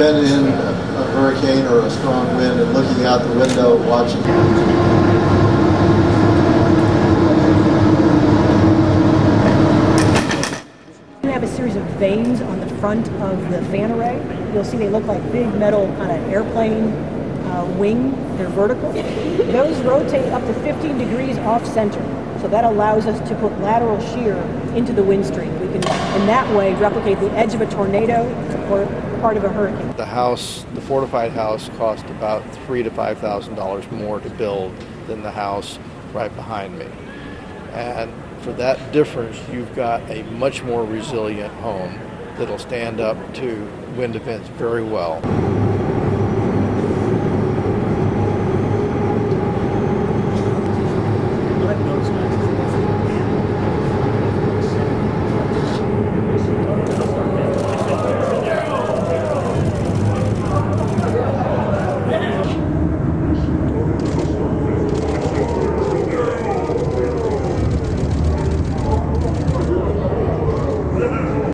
been in a hurricane or a strong wind and looking out the window watching. You have a series of vanes on the front of the fan array. You'll see they look like big metal kind of airplane wing. They're vertical. Those rotate up to 15 degrees off center. So that allows us to put lateral shear into the wind stream. We can, in that way, replicate the edge of a tornado or part of a hurricane. The house, the fortified house, cost about $3,000 to $5,000 more to build than the house right behind me. And for that difference, you've got a much more resilient home that'll stand up to wind events very well.